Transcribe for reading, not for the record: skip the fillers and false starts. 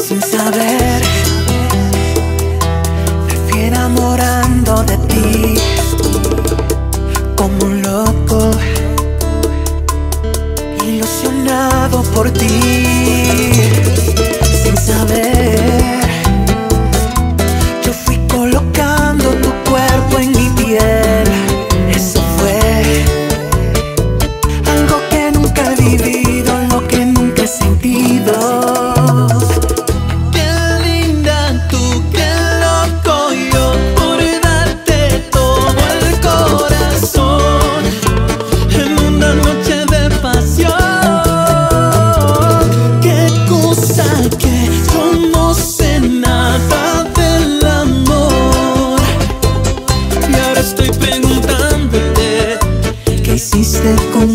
sin saber, me fui enamorando de ti como un loco, ilusionado por ti. Sin saber, yo fui colocando tu cuerpo en mi piel. Eso fue algo que nunca he vivido, lo que nunca he sentido. Hiciste con